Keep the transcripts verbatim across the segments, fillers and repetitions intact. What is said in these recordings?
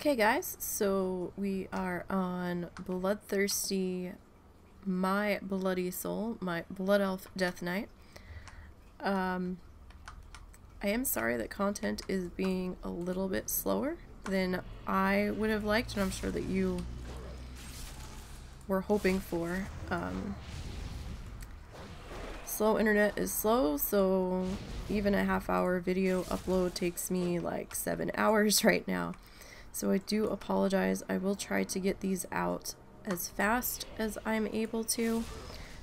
Okay guys, so we are on Bloodthirsty, My Bloody Soul, my Blood Elf Death Knight. Um, I am sorry that content is being a little bit slower than I would have liked, and I'm sure that you were hoping for. Um, slow internet is slow, so even a half hour video upload takes me like seven hours right now. So I do apologize. I will try to get these out as fast as I'm able to,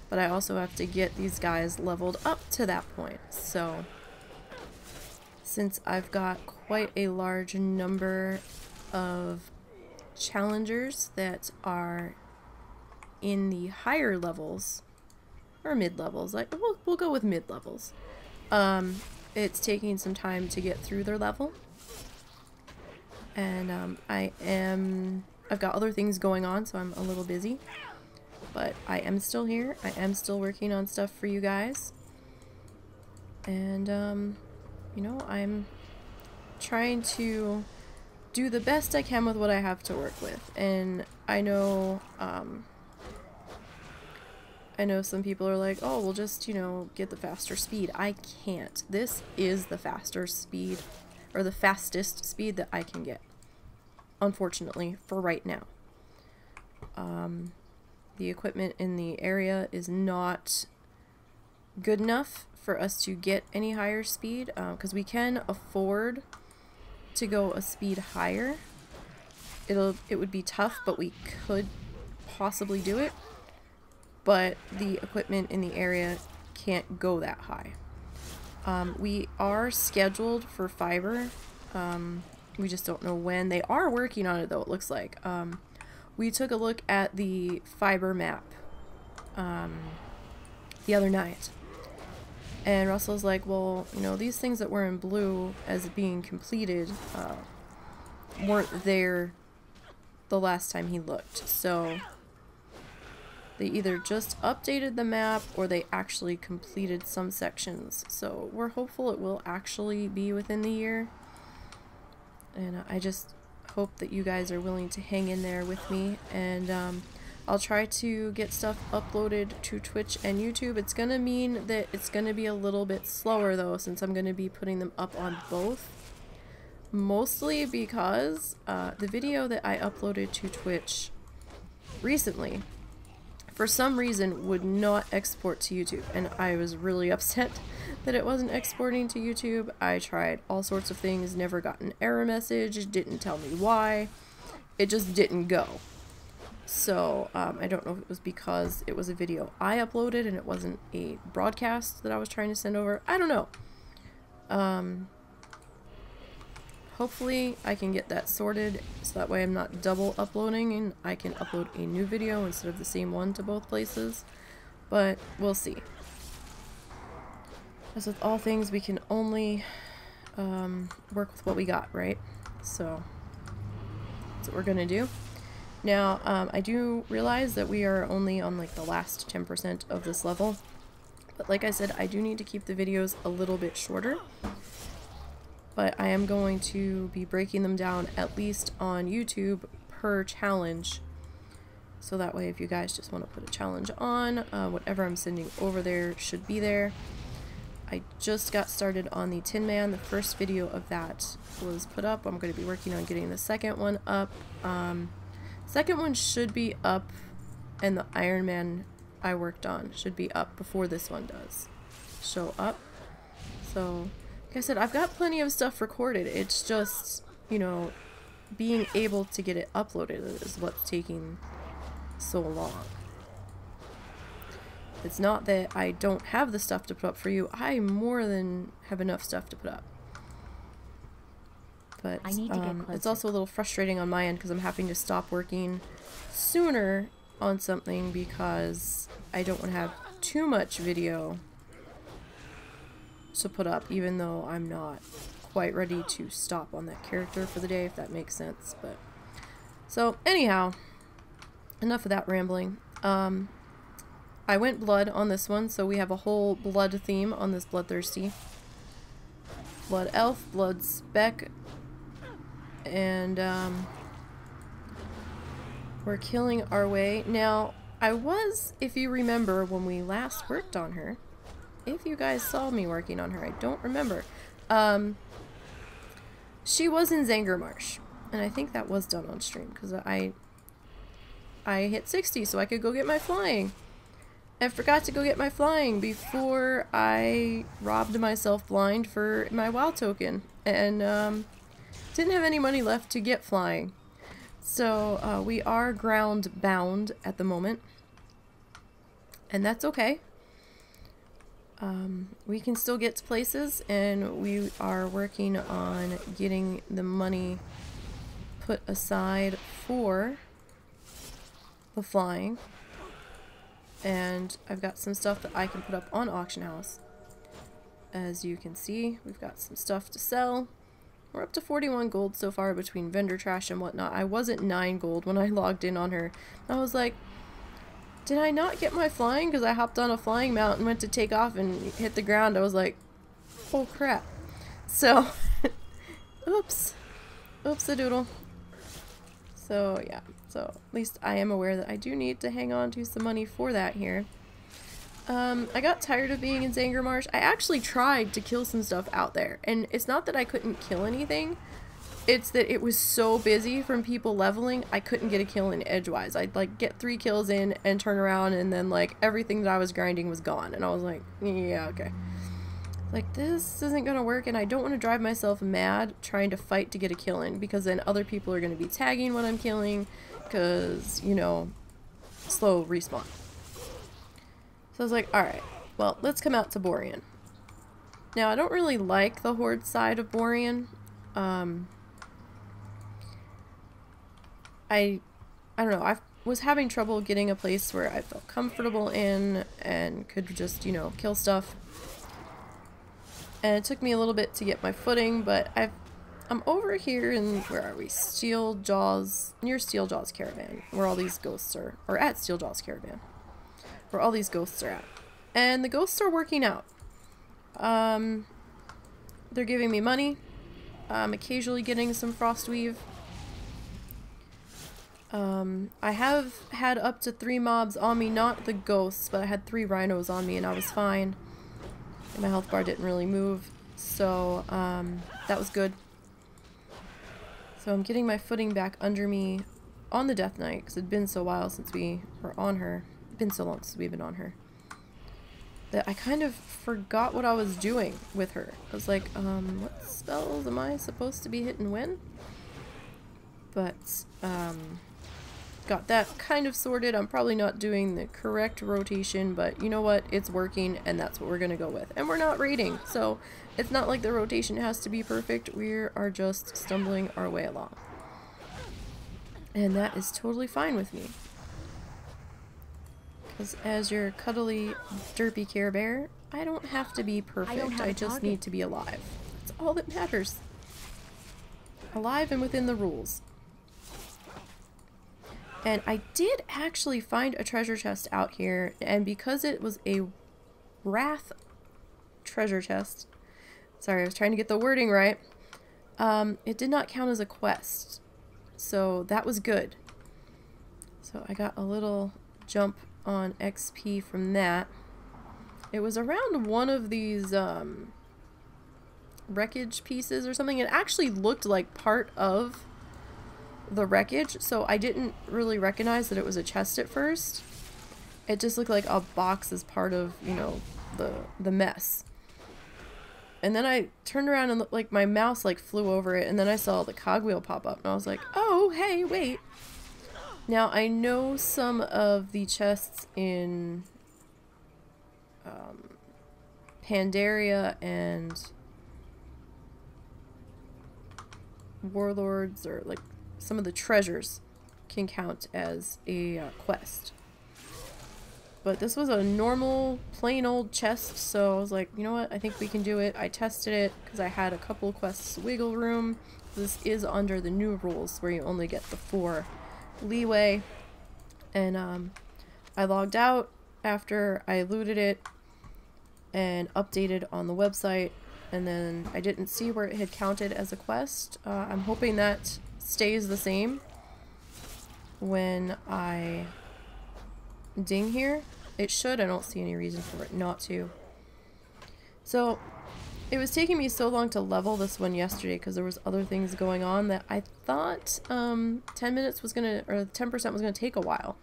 but I also have to get these guys leveled up to that point. So since I've got quite a large number of challengers that are in the higher levels, or mid-levels, like we'll, we'll go with mid-levels, um, it's taking some time to get through their level. And um, I am, I've got other things going on, so I'm a little busy, but I am still here. I am still working on stuff for you guys. And, um, you know, I'm trying to do the best I can with what I have to work with. And I know, um, I know some people are like, oh, we'll just, you know, get the faster speed. I can't. This is the faster speed, or the fastest speed that I can get, unfortunately, for right now. Um, the equipment in the area is not good enough for us to get any higher speed, because uh, we can afford to go a speed higher. It'll, it would be tough, but we could possibly do it, but the equipment in the area can't go that high. Um, we are scheduled for fiber. Um, we just don't know when. They are working on it though, it looks like. Um, we took a look at the fiber map um, the other night. And Russell's like, well, you know, these things that were in blue as being completed uh, weren't there the last time he looked. So they either just updated the map or they actually completed some sections. So we're hopeful it will actually be within the year. And I just hope that you guys are willing to hang in there with me. And um, I'll try to get stuff uploaded to Twitch and YouTube. It's going to mean that it's going to be a little bit slower though, since I'm going to be putting them up on both. Mostly because uh, the video that I uploaded to Twitch recently, for some reason, would not export to YouTube, and I was really upset that it wasn't exporting to YouTube. I tried all sorts of things, never got an error message, didn't tell me why. It just didn't go. So um, I don't know if it was because it was a video I uploaded and it wasn't a broadcast that I was trying to send over. I don't know. Um, hopefully I can get that sorted so that way I'm not double uploading and I can upload a new video instead of the same one to both places, but we'll see. As with all things, we can only um, work with what we got, right? So that's what we're gonna do. Now um, I do realize that we are only on like the last ten percent of this level, but like I said, I do need to keep the videos a little bit shorter. But I am going to be breaking them down, at least on YouTube, per challenge. So that way if you guys just want to put a challenge on, uh, whatever I'm sending over there should be there. I just got started on the Tin Man. The first video of that was put up. I'm going to be working on getting the second one up. Um, second one should be up, and the Iron Man I worked on should be up before this one does show up. So like I said, I've got plenty of stuff recorded. It's just, you know, being able to get it uploaded is what's taking so long. It's not that I don't have the stuff to put up for you. I more than have enough stuff to put up. But I need to um, get closer. It's also a little frustrating on my end because I'm having to stop working sooner on something because I don't want to have too much video to put up, even though I'm not quite ready to stop on that character for the day, if that makes sense. But so anyhow, enough of that rambling. um, I went blood on this one, so we have a whole blood theme on this Bloodthirsty. Blood elf, blood spec, and um, We're killing our way. Now, I was, if you remember, when we last worked on her, if you guys saw me working on her, I don't remember. Um, she was in Zangarmarsh, and I think that was done on stream, because I, I hit sixty so I could go get my flying. I forgot to go get my flying before I robbed myself blind for my WoW token, and um, didn't have any money left to get flying. So uh, we are ground bound at the moment, and that's okay. Um, we can still get to places, and we are working on getting the money put aside for the flying. And I've got some stuff that I can put up on Auction House. As you can see, we've got some stuff to sell. We're up to forty-one gold so far between vendor trash and whatnot. I was at nine gold when I logged in on her. I was like, did I not get my flying? Because I hopped on a flying mount and went to take off and hit the ground. I was like, oh crap. So, oops. Oops-a-doodle. So, yeah. So, at least I am aware that I do need to hang on to some money for that here. Um, I got tired of being in Zangarmarsh. I actually tried to kill some stuff out there. And it's not that I couldn't kill anything. It's that it was so busy from people leveling, I couldn't get a kill in edgewise. I'd, like, get three kills in and turn around, and then, like, everything that I was grinding was gone. And I was like, yeah, okay. Like, this isn't going to work, and I don't want to drive myself mad trying to fight to get a kill in, because then other people are going to be tagging what I'm killing, because, you know, slow respawn. So I was like, alright, well, let's come out to Borean. Now, I don't really like the Horde side of Borean. Um, I, I don't know, I was having trouble getting a place where I felt comfortable in and could just, you know, kill stuff. And it took me a little bit to get my footing, but I've I'm over here in, where are we? Steeljaw's, near Steeljaw's Caravan, where all these ghosts are, or at Steeljaw's Caravan, where all these ghosts are at. And the ghosts are working out. Um, they're giving me money. I'm occasionally getting some Frostweave. Um, I have had up to three mobs on me, not the ghosts, but I had three rhinos on me and I was fine. And my health bar didn't really move, so um, that was good. So I'm getting my footing back under me on the Death Knight, because it'd been so while since we were on her. It's been so long since we've been on her. That I kind of forgot what I was doing with her. I was like, um, what spells am I supposed to be hitting when? But, um, got that kind of sorted. I'm probably not doing the correct rotation, but you know what? It's working, and that's what we're going to go with. And we're not raiding, so it's not like the rotation has to be perfect. We are just stumbling our way along. And that is totally fine with me. Because as your cuddly, derpy Care Bear, I don't have to be perfect. I, I just need to be alive. That's all that matters. Alive and within the rules. And I did actually find a treasure chest out here, and because it was a Wrath treasure chest, sorry, I was trying to get the wording right, um, it did not count as a quest, so that was good. So I got a little jump on X P from that. It was around one of these um, wreckage pieces or something. It actually looked like part of the wreckage, so I didn't really recognize that it was a chest at first. It just looked like a box as part of, you know, the the mess. And then I turned around and looked, like my mouse like flew over it, and then I saw the cogwheel pop up and I was like, oh hey, wait. Now I know some of the chests in um, Pandaria and Warlords, or like some of the treasures can count as a uh, quest. But this was a normal, plain old chest, so I was like, you know what, I think we can do it. I tested it because I had a couple quests wiggle room. This is under the new rules where you only get the four leeway. And um, I logged out after I looted it and updated on the website, and then I didn't see where it had counted as a quest. Uh, I'm hoping that stays the same when I ding here. It should. I don't see any reason for it not to. So it was taking me so long to level this one yesterday because there was other things going on that I thought um, ten minutes was gonna, or ten percent was gonna take a while,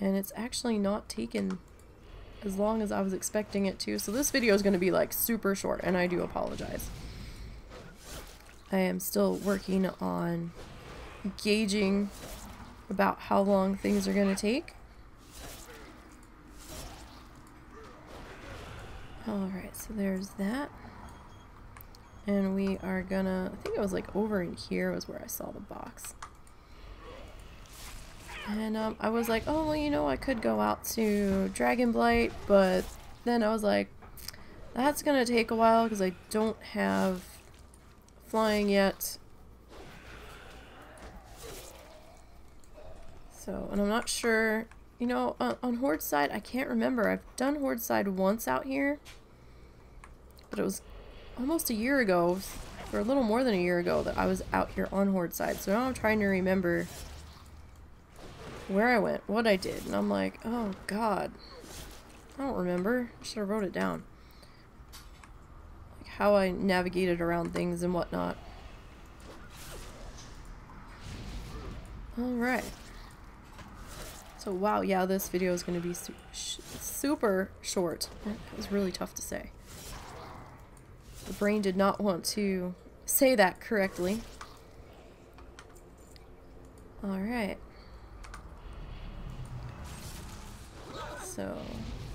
and it's actually not taken as long as I was expecting it to. So this video is gonna be like super short, and I do apologize. I am still working on gauging about how long things are gonna take. Alright, so there's that. And we are gonna, I think it was like over in here was where I saw the box. And um, I was like, oh, well, you know, I could go out to Dragon Blight, but then I was like, that's gonna take a while because I don't have flying yet. So, and I'm not sure, you know, on, on Horde side, I can't remember. I've done Horde side once out here, but it was almost a year ago, or a little more than a year ago, that I was out here on Horde side. So now I'm trying to remember where I went, what I did, and I'm like, oh god, I don't remember. I should have wrote it down, like how I navigated around things and whatnot. Alright. So wow, yeah, this video is going to be su sh super short. That was really tough to say. The brain did not want to say that correctly. Alright. So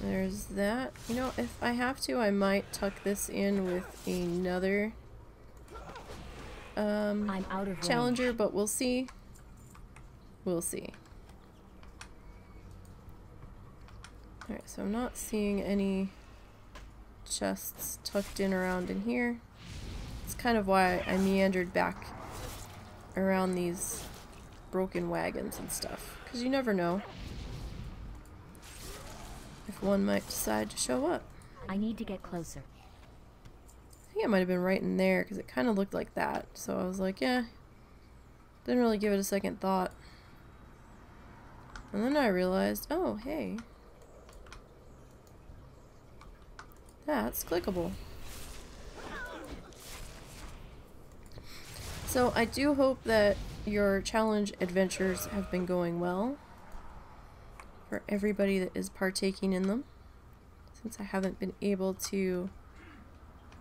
there's that. You know, if I have to, I might tuck this in with another um, I'm out of challenger, range. But we'll see. We'll see. Alright, so I'm not seeing any chests tucked in around in here. It's kind of why I meandered back around these broken wagons and stuff, because you never know if one might decide to show up. I need to get closer. I think it might have been right in there because it kind of looked like that. So I was like, yeah, didn't really give it a second thought. And then I realized, oh, hey, that's clickable. So I do hope that your challenge adventures have been going well for everybody that is partaking in them, since I haven't been able to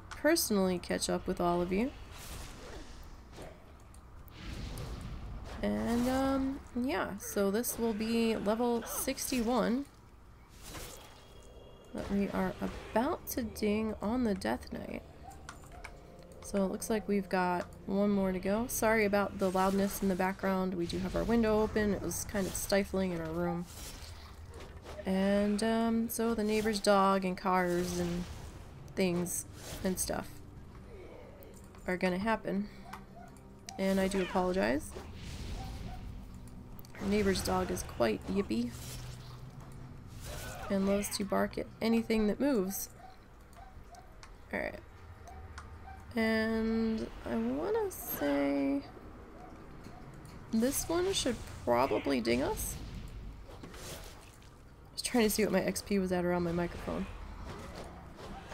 personally catch up with all of you. And um, yeah, so this will be level sixty-one that we are about to ding on the Death Knight. So it looks like we've got one more to go. Sorry about the loudness in the background. We do have our window open. It was kind of stifling in our room. And um, so the neighbor's dog and cars and things and stuff are gonna happen, and I do apologize. Our neighbor's dog is quite yippy and loves to bark at anything that moves. Alright, and I wanna say this one should probably ding us. Trying to see what my X P was at around my microphone.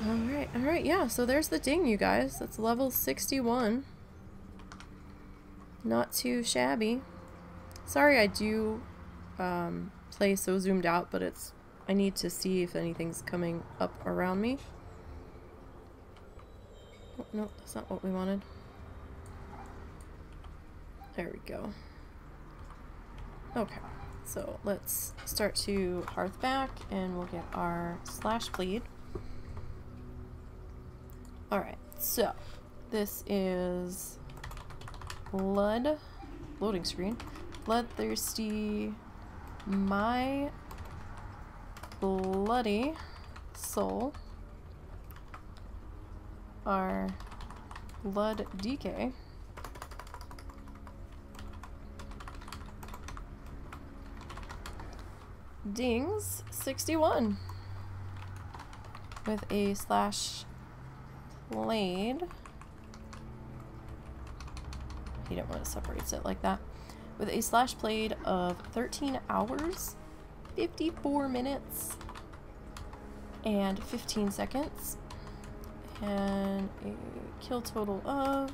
Alright, alright, yeah, so there's the ding, you guys. That's level sixty-one. Not too shabby. Sorry I do um, play so zoomed out, but it's, I need to see if anything's coming up around me. Oh, no, that's not what we wanted. There we go. Okay. So let's start to hearth back, and we'll get our slash bleed. Alright, so this is Blood, loading screen, Bloodthirsty, My Bloody Soul, our Blood D K. Dings sixty-one with a slash blade. He didn't want to separate it like that. with a slash played of thirteen hours, fifty-four minutes, and fifteen seconds, and a kill total of,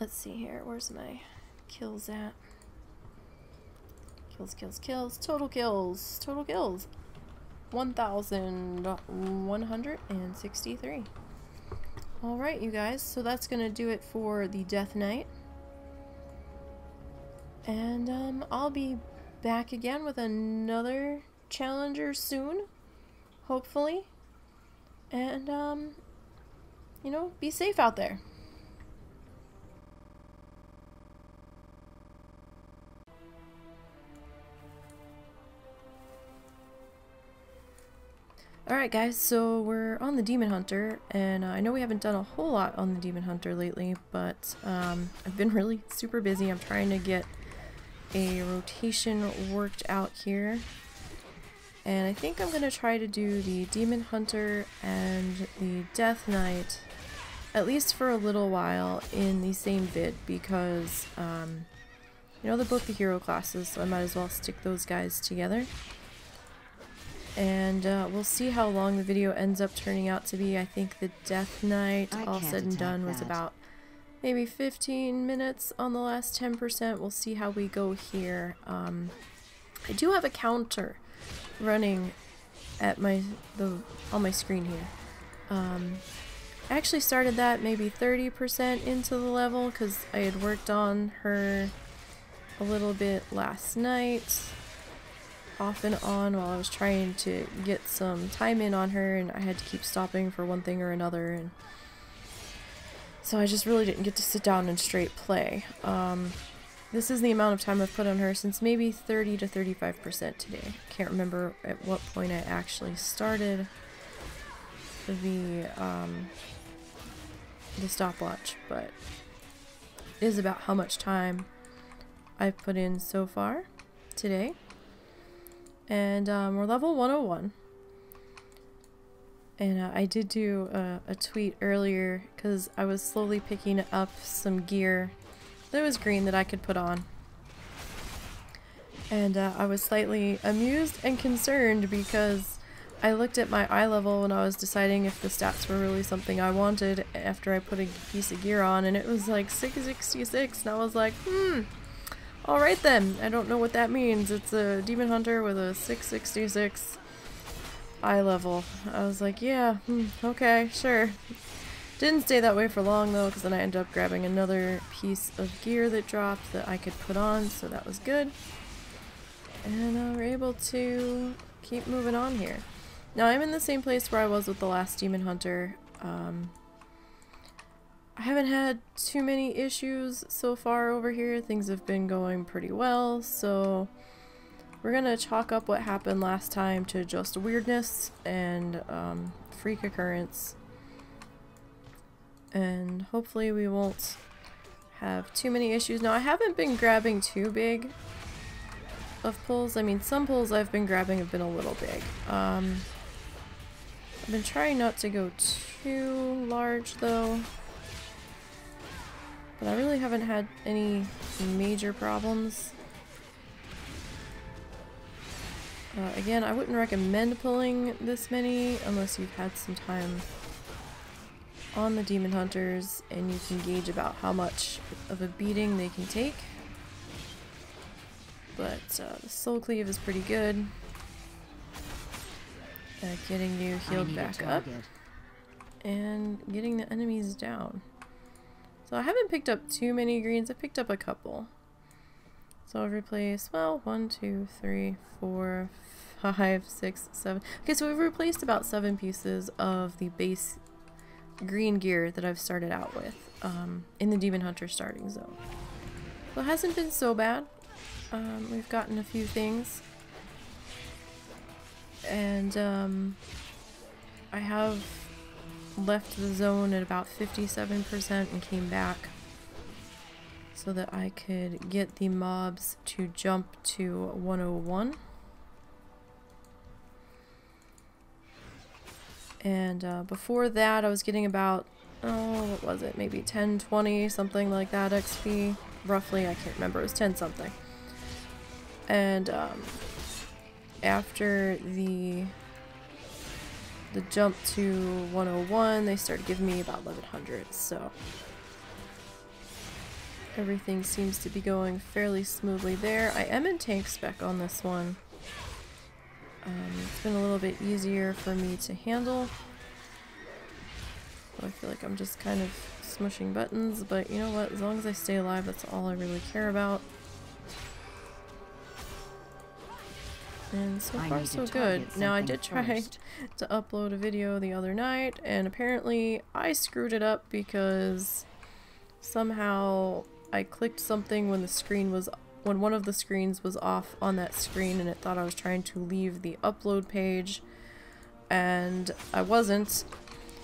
let's see here, where's my kills at? Kills, kills, kills, total kills, total kills, one thousand one hundred sixty-three. Alright, you guys, so that's going to do it for the Death Knight. And um, I'll be back again with another challenger soon, hopefully. And, um, you know, be safe out there. Alright guys, so we're on the Demon Hunter, and uh, I know we haven't done a whole lot on the Demon Hunter lately, but um, I've been really super busy. I'm trying to get a rotation worked out here, and I think I'm going to try to do the Demon Hunter and the Death Knight, at least for a little while, in the same vid, because um, you know, they're both the hero classes, so I might as well stick those guys together. And uh, we'll see how long the video ends up turning out to be. I think the Death Knight, I all said and done, that was about maybe fifteen minutes on the last ten percent. We'll see how we go here. Um, I do have a counter running at my the on my screen here. Um, I actually started that maybe thirty percent into the level because I had worked on her a little bit last night, off and on, while I was trying to get some time in on her, and I had to keep stopping for one thing or another, and so I just really didn't get to sit down and straight play. Um, this is the amount of time I've put on her since maybe thirty to thirty-five percent today. I can't remember at what point I actually started the um, the stopwatch, but it is about how much time I've put in so far today. And um, we're level one oh one, and uh, I did do a, a tweet earlier because I was slowly picking up some gear that was green that I could put on, and uh, I was slightly amused and concerned because I looked at my eye level when I was deciding if the stats were really something I wanted after I put a piece of gear on, and it was like six sixty-six, and I was like, hmm. Alright then, I don't know what that means. It's a Demon Hunter with a six sixty-six eye level. I was like, yeah, hmm, okay, sure. Didn't stay that way for long though, because then I ended up grabbing another piece of gear that dropped that I could put on, so that was good. And uh, we're able to keep moving on here. Now I'm in the same place where I was with the last Demon Hunter. Um, I haven't had too many issues so far over here. Things have been going pretty well, so we're gonna chalk up what happened last time to just weirdness and um, freak occurrence, and hopefully we won't have too many issues. Now I haven't been grabbing too big of pulls. I mean, some pulls I've been grabbing have been a little big. Um, I've been trying not to go too large though. But I really haven't had any major problems. Uh, again, I wouldn't recommend pulling this many unless you've had some time on the Demon Hunters and you can gauge about how much of a beating they can take. But uh, the Soul Cleave is pretty good at getting you healed back up and getting the enemies down. So I haven't picked up too many greens. I picked up a couple. So I'll replace, well, one, two, three, four, five, six, seven. Okay, so we've replaced about seven pieces of the base green gear that I've started out with um, in the Demon Hunter starting zone. So it hasn't been so bad. Um, we've gotten a few things. And um, I have left the zone at about fifty-seven percent and came back so that I could get the mobs to jump to one oh one. And uh, before that I was getting about oh, what was it? Maybe ten, twenty, something like that X P. Roughly, I can't remember. It was ten something. And um, after the the jump to one oh one, they started giving me about eleven hundred. So everything seems to be going fairly smoothly there. I am in tank spec on this one. Um, it's been a little bit easier for me to handle. I feel like I'm just kind of smushing buttons, but you know what? As long as I stay alive, that's all I really care about. And so far, so good. Now, I did try to upload a video the other night, and apparently I screwed it up because somehow I clicked something when the screen was when one of the screens was off on that screen, and it thought I was trying to leave the upload page, and I wasn't.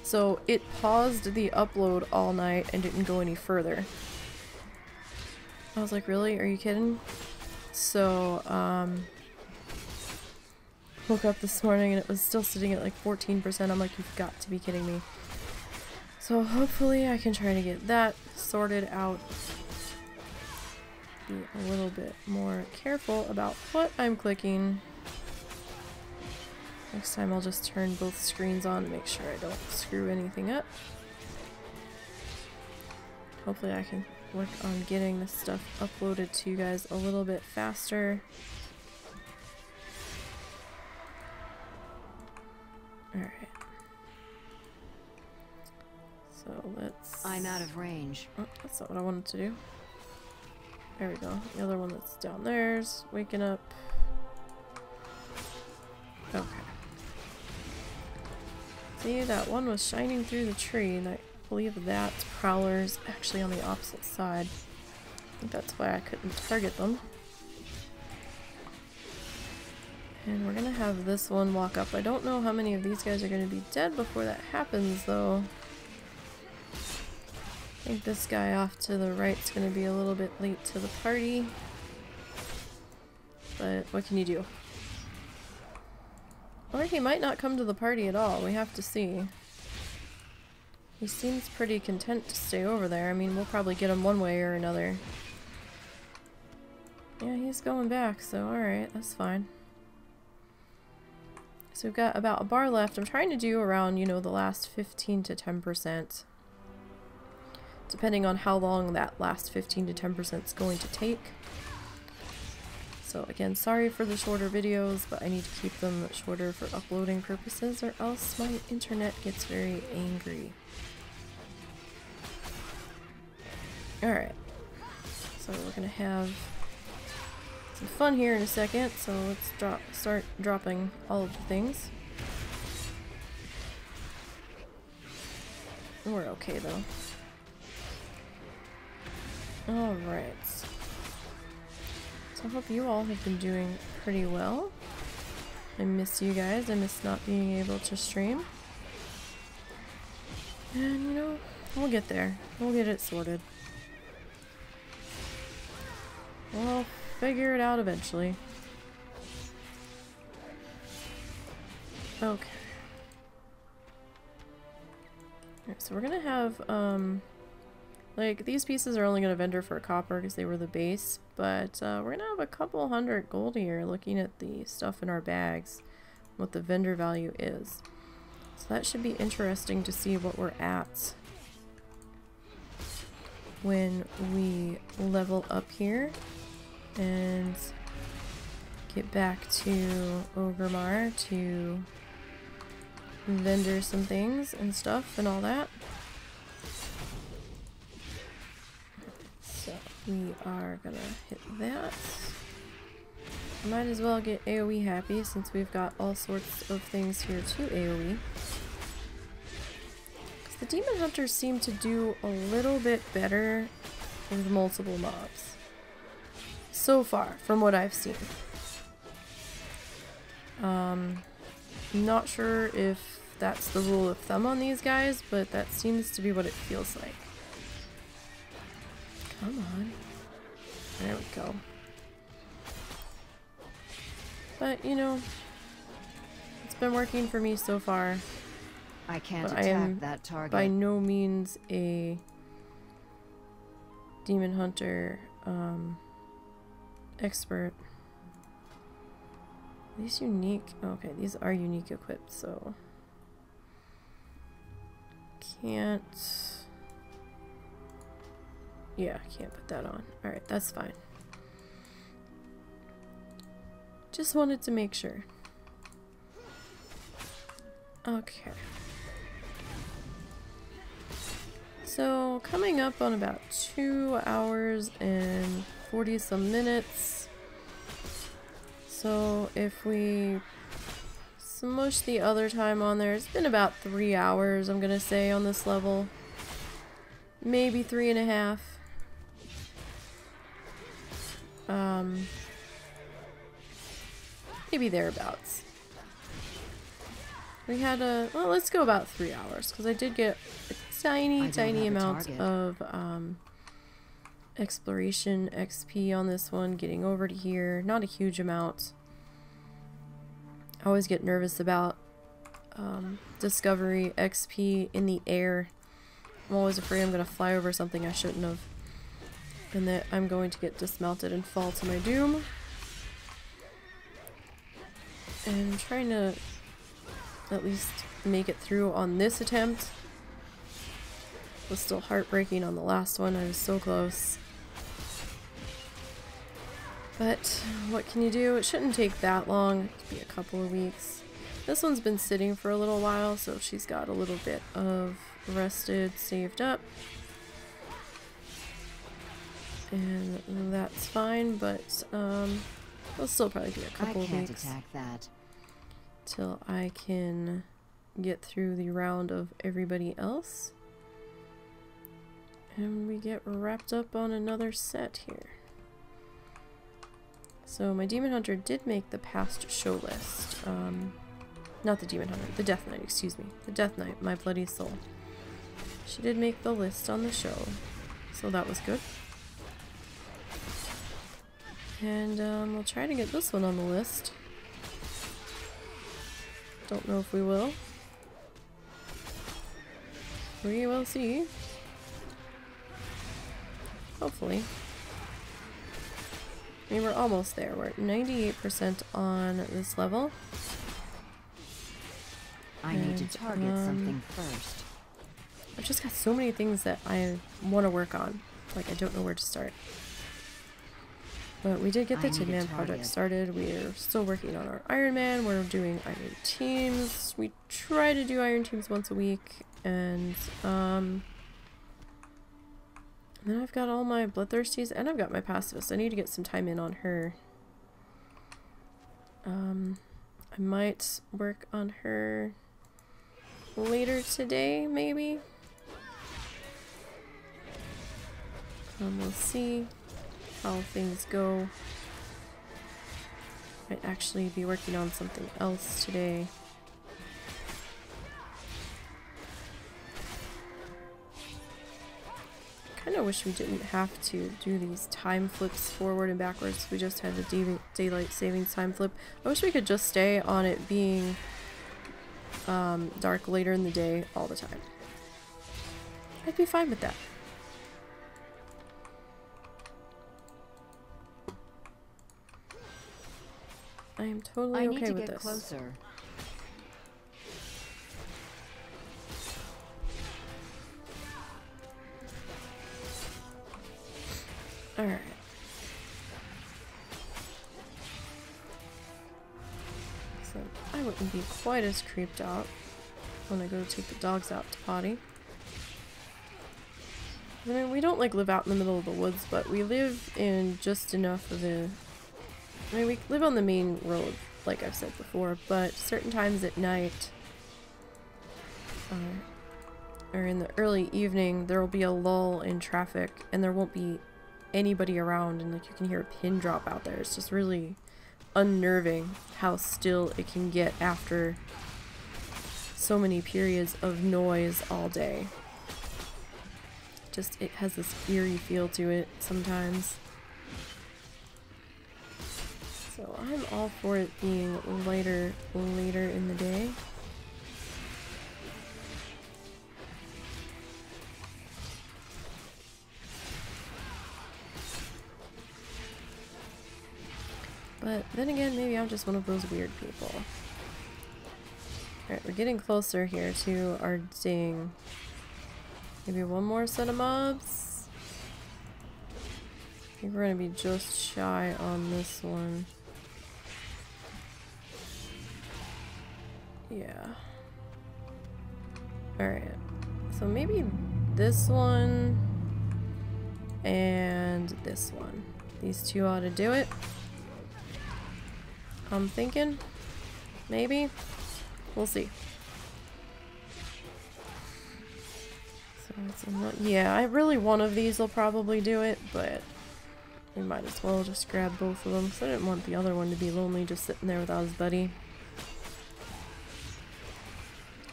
So it paused the upload all night and didn't go any further. I was like, really? Are you kidding? So, um, woke up this morning and it was still sitting at like fourteen percent. I'm like, you've got to be kidding me. So hopefully I can try to get that sorted out. Be a little bit more careful about what I'm clicking. Next time I'll just turn both screens on to make sure I don't screw anything up. Hopefully I can work on getting this stuff uploaded to you guys a little bit faster. Alright. So let's... I'm out of range. Oh, that's not what I wanted to do. There we go. The other one that's down there's waking up. Okay. See, that one was shining through the tree, and I believe that's prowlers actually on the opposite side. I think that's why I couldn't target them. And we're gonna have this one walk up. I don't know how many of these guys are gonna be dead before that happens, though. I think this guy off to the right's gonna be a little bit late to the party. But what can you do? Or he might not come to the party at all. We have to see. He seems pretty content to stay over there. I mean, we'll probably get him one way or another. Yeah, he's going back, so alright, that's fine. So we've got about a bar left. I'm trying to do around, you know, the last fifteen to ten percent. Depending on how long that last fifteen to ten percent is going to take. So again, sorry for the shorter videos, but I need to keep them shorter for uploading purposes or else my internet gets very angry. Alright, so we're going to have some fun here in a second, so let's drop, start dropping all of the things. We're okay though. Alright. I hope you all have been doing pretty well. I miss you guys. I miss not being able to stream. And you know, we'll get there. We'll get it sorted. We'll figure it out eventually. Okay. Alright, so we're gonna have, um... like, these pieces are only going to vendor for a copper because they were the base, but uh, we're going to have a couple hundred gold here looking at the stuff in our bags, what the vendor value is. So that should be interesting to see what we're at when we level up here and get back to Orgrimmar to vendor some things and stuff and all that. We are gonna hit that. Might as well get AoE happy since we've got all sorts of things here to AoE. Because the Demon Hunters seem to do a little bit better with multiple mobs. So far, from what I've seen. Um, not sure if that's the rule of thumb on these guys, but that seems to be what it feels like. Come on. There we go. But, you know, it's been working for me so far. I can't but attack I am that target. By no means a demon hunter um, expert. These unique. Okay, these are unique equipped, so can't. Yeah, can't put that on. All right, that's fine. Just wanted to make sure. Okay. So, coming up on about two hours and forty some minutes. So, if we smush the other time on there, it's been about three hours, I'm gonna say, on this level. Maybe three and a half. Um, maybe thereabouts. We had a, well, let's go about three hours, because I did get a tiny, tiny amount of um, exploration X P on this one, getting over to here. Not a huge amount. I always get nervous about um, discovery X P in the air. I'm always afraid I'm going to fly over something I shouldn't have, and that I'm going to get dismounted and fall to my doom. And I'm trying to at least make it through on this attempt. It was still heartbreaking on the last one. I was so close. But what can you do? It shouldn't take that long. It could be a couple of weeks. This one's been sitting for a little while, so she's got a little bit of rested, saved up. And that's fine, but um, we'll still probably do a couple of weeks. I can't attack that. Till I can get through the round of everybody else. And we get wrapped up on another set here. So my Demon Hunter did make the past show list. Um, not the Demon Hunter, the Death Knight, excuse me. The Death Knight, My Bloody Soul. She did make the list on the show, so that was good. And um, we'll try to get this one on the list. Don't know if we will. We will see. Hopefully. I mean, we're almost there. We're at ninety-eight percent on this level. I and, need to target um, something first. I've just got so many things that I want to work on. Like, I don't know where to start. But we did get the Tin Man project started. We're still working on our Iron Man. We're doing Iron Teams. We try to do Iron Teams once a week. And um, then I've got all my Bloodthirsties and I've got my Pacifist. I need to get some time in on her. Um, I might work on her later today, maybe. Um, we'll see how things go. Might actually be working on something else today. Kind of wish we didn't have to do these time flips forward and backwards. We just had the daylight savings time flip. I wish we could just stay on it being um, dark later in the day all the time. I'd be fine with that. I am totally okay with this. I need to get closer. All right. So I wouldn't be quite as creeped out when I go take the dogs out to potty. I mean, we don't like live out in the middle of the woods, but we live in just enough of a. I mean, we live on the main road, like I've said before, but certain times at night, uh, or in the early evening, there will be a lull in traffic, and there won't be anybody around, and like you can hear a pin drop out there. It's just really unnerving how still it can get after so many periods of noise all day. Just, it has this eerie feel to it sometimes. So I'm all for it being lighter later in the day. But then again, maybe I'm just one of those weird people. Alright, we're getting closer here to our ding. Maybe one more set of mobs? I think we're gonna be just shy on this one. Yeah. Alright. So maybe this one and this one. These two ought to do it. I'm thinking. Maybe. We'll see. So it's not, yeah, I really one of these will probably do it, but we might as well just grab both of them. So I didn't want the other one to be lonely just sitting there without his buddy.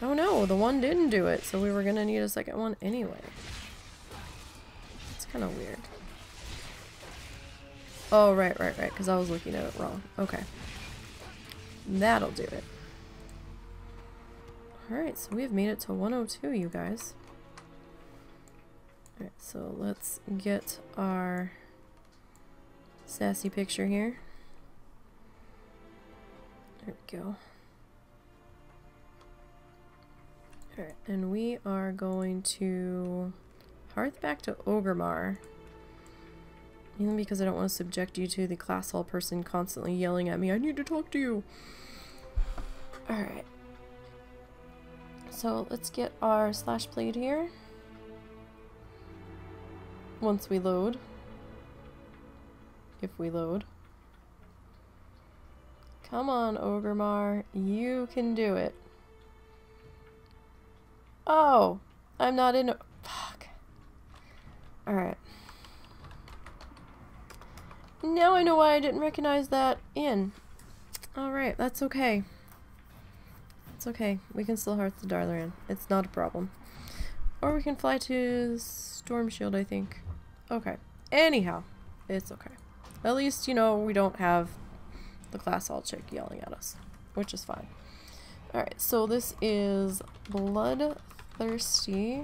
Oh no, the one didn't do it, so we were gonna need a second one anyway. It's kind of weird. Oh, right, right, right, because I was looking at it wrong. Okay. That'll do it. Alright, so we have made it to one oh two, you guys. Alright, so let's get our sassy picture here. There we go. Alright, and we are going to hearth back to Orgrimmar. Even because I don't want to subject you to the class hall person constantly yelling at me, I need to talk to you! Alright. So let's get our slash blade here. Once we load. If we load. Come on, Orgrimmar. You can do it. Oh! I'm not in... Fuck. Alright. Now I know why I didn't recognize that in. Alright, that's okay. It's okay. We can still hearth the Dalaran. It's not a problem. Or we can fly to Stormshield, I think. Okay. Anyhow, it's okay. At least, you know, we don't have the class hall chick yelling at us, which is fine. Alright, so this is Bloodthirsty.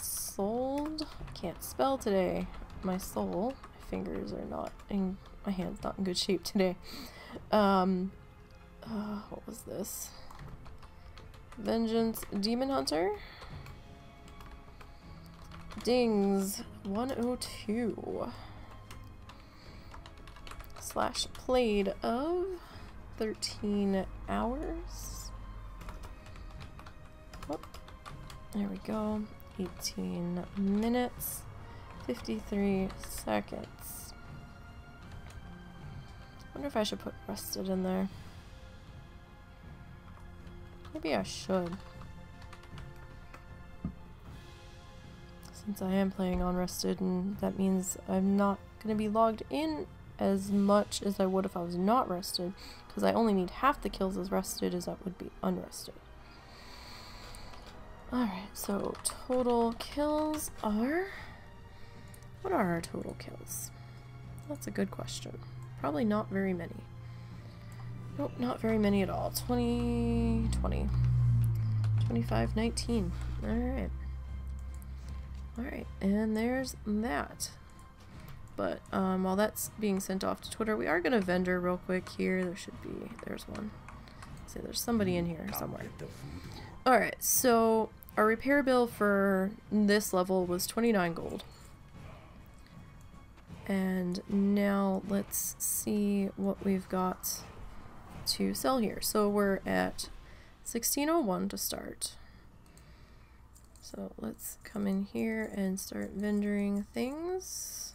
Sold. Can't spell today. My soul. My fingers are not in, my hand's not in good shape today. Um, uh, what was this? Vengeance Demon Hunter. Dings one oh two. Slash played of thirteen hours. Whoop. There we go. eighteen minutes. fifty-three seconds. I wonder if I should put rusted in there. Maybe I should. Since I am playing on rusted, and that means I'm not going to be logged in as much as I would if I was not rusted, because I only need half the kills as rusted as I would be unrusted. Alright, so total kills are... What are our total kills? That's a good question. Probably not very many. Nope, not very many at all. twenty, twenty, twenty-five, nineteen. Alright. Alright, and there's that. But um, while that's being sent off to Twitter, we are going to vendor real quick here. There should be, there's one. Let's see, there's somebody in here somewhere. Alright, so our repair bill for this level was twenty-nine gold. And now let's see what we've got to sell here. So we're at sixteen oh one to start. So let's come in here and start vendoring things.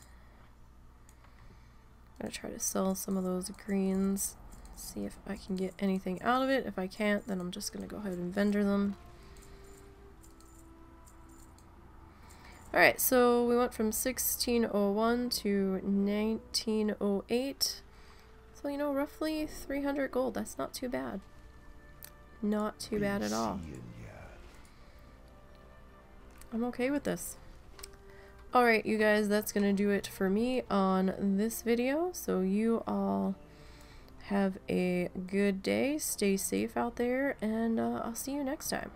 I'm going to try to sell some of those greens. See if I can get anything out of it. If I can't, then I'm just going to go ahead and vendor them. Alright, so we went from sixteen oh one to nineteen oh eight, so you know, roughly three hundred gold, that's not too bad. Not too bad at all. I'm okay with this. Alright you guys, that's gonna do it for me on this video, so you all have a good day, stay safe out there, and uh, I'll see you next time.